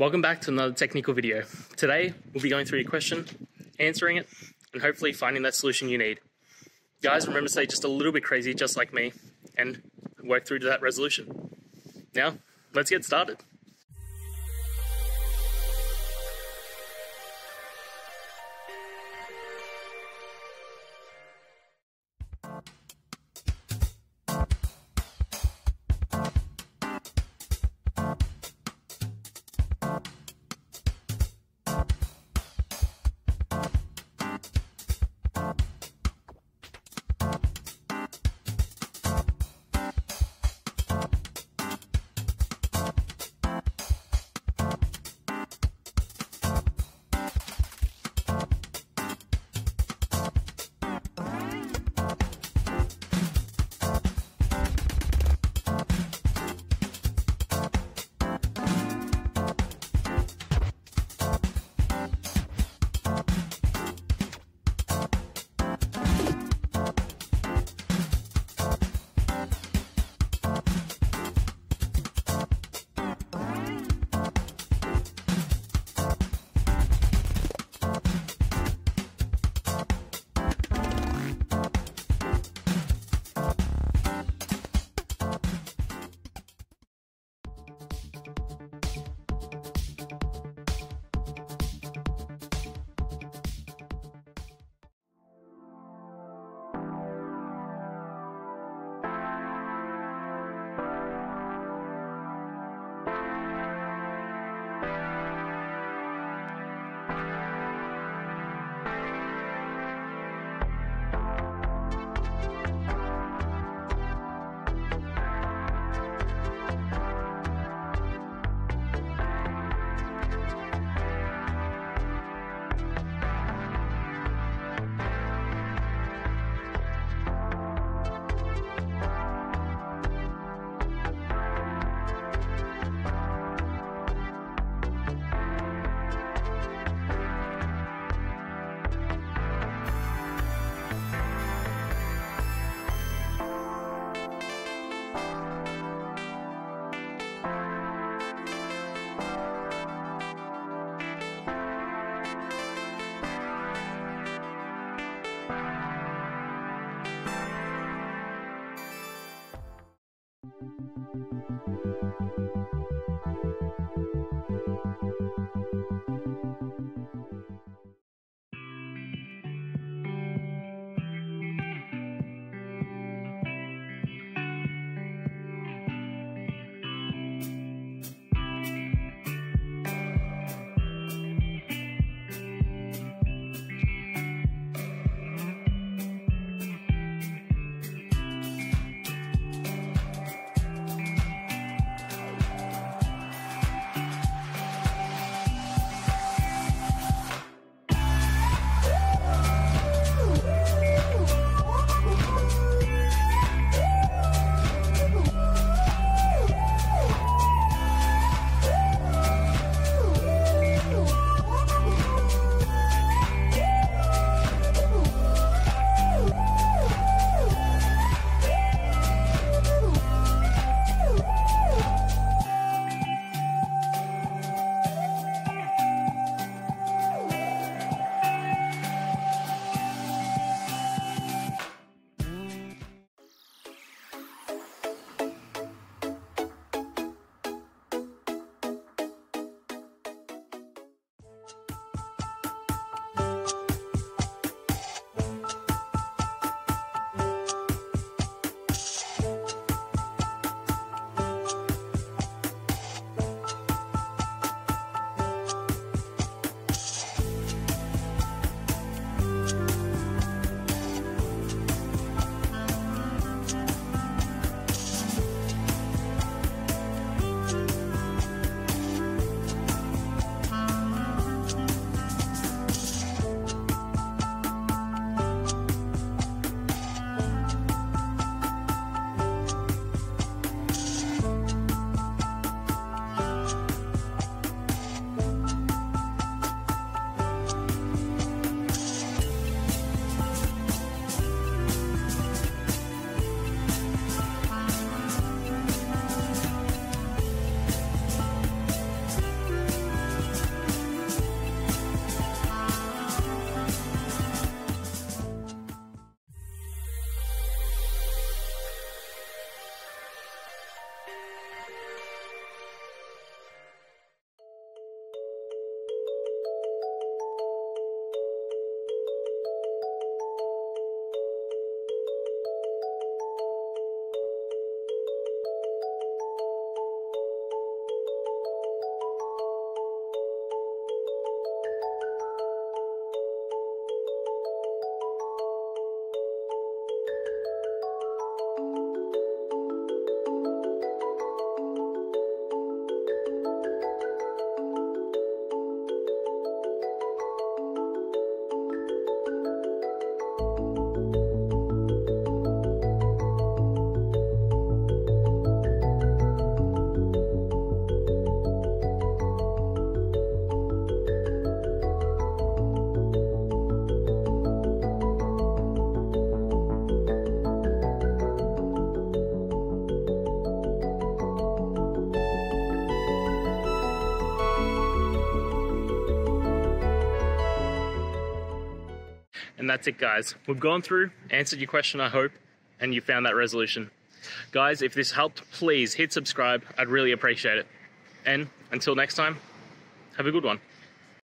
Welcome back to another technical video. Today, we'll be going through your question, answering it, and hopefully finding that solution you need. Guys, remember to stay just a little bit crazy, just like me, and work through to that resolution. Now, let's get started. And that's it, guys. We've gone through, answered your question, I hope, and you found that resolution. Guys, if this helped, please hit subscribe. I'd really appreciate it. And until next time, have a good one.